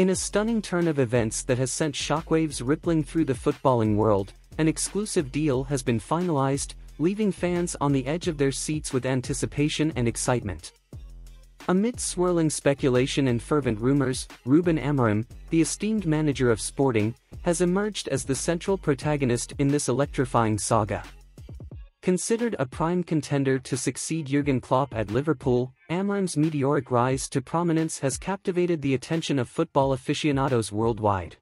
In a stunning turn of events that has sent shockwaves rippling through the footballing world, an exclusive deal has been finalized, leaving fans on the edge of their seats with anticipation and excitement. Amid swirling speculation and fervent rumors, Ruben Amorim, the esteemed manager of Sporting, has emerged as the central protagonist in this electrifying saga. Considered a prime contender to succeed Jurgen Klopp at Liverpool, Amorim's meteoric rise to prominence has captivated the attention of football aficionados worldwide.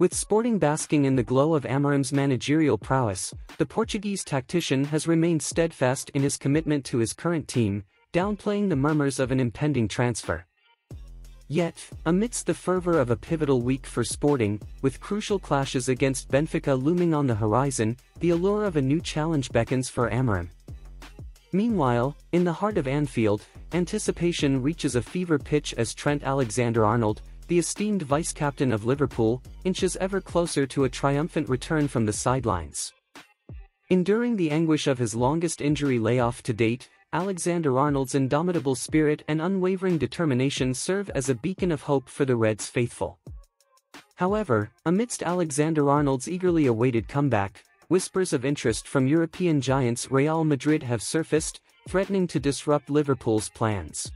With Sporting basking in the glow of Amorim's managerial prowess, the Portuguese tactician has remained steadfast in his commitment to his current team, downplaying the murmurs of an impending transfer. Yet, amidst the fervor of a pivotal week for Sporting, with crucial clashes against Benfica looming on the horizon, the allure of a new challenge beckons for Amorim. Meanwhile, in the heart of Anfield, anticipation reaches a fever pitch as Trent Alexander-Arnold, the esteemed vice-captain of Liverpool, inches ever closer to a triumphant return from the sidelines. Enduring the anguish of his longest injury layoff to date, Alexander-Arnold's indomitable spirit and unwavering determination serve as a beacon of hope for the Reds faithful. However, amidst Alexander-Arnold's eagerly awaited comeback, whispers of interest from European giants Real Madrid have surfaced, threatening to disrupt Liverpool's plans.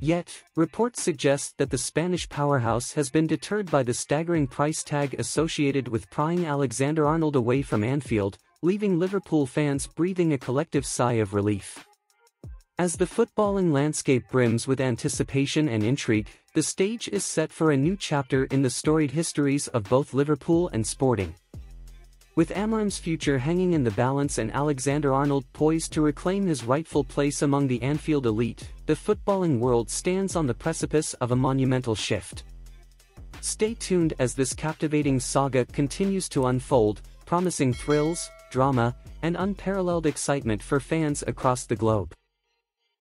Yet, reports suggest that the Spanish powerhouse has been deterred by the staggering price tag associated with prying Alexander-Arnold away from Anfield, leaving Liverpool fans breathing a collective sigh of relief. As the footballing landscape brims with anticipation and intrigue, the stage is set for a new chapter in the storied histories of both Liverpool and Sporting. With Amorim's future hanging in the balance and Alexander-Arnold poised to reclaim his rightful place among the Anfield elite, the footballing world stands on the precipice of a monumental shift. Stay tuned as this captivating saga continues to unfold, promising thrills, drama, and unparalleled excitement for fans across the globe.